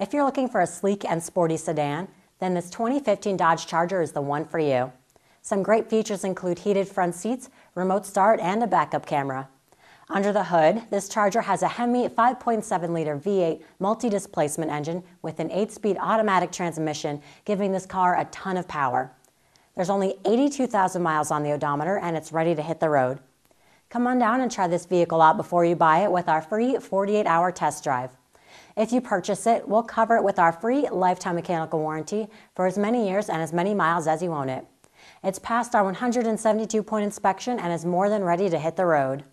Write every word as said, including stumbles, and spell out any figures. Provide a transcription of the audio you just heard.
If you're looking for a sleek and sporty sedan, then this twenty fifteen Dodge Charger is the one for you. Some great features include heated front seats, remote start, and a backup camera. Under the hood, this Charger has a Hemi five point seven liter V eight multi-displacement engine with an eight speed automatic transmission, giving this car a ton of power. There's only eighty-two thousand miles on the odometer, and it's ready to hit the road. Come on down and try this vehicle out before you buy it with our free forty-eight hour test drive. If you purchase it, we'll cover it with our free lifetime mechanical warranty for as many years and as many miles as you own it. It's passed our one hundred seventy-two point inspection and is more than ready to hit the road.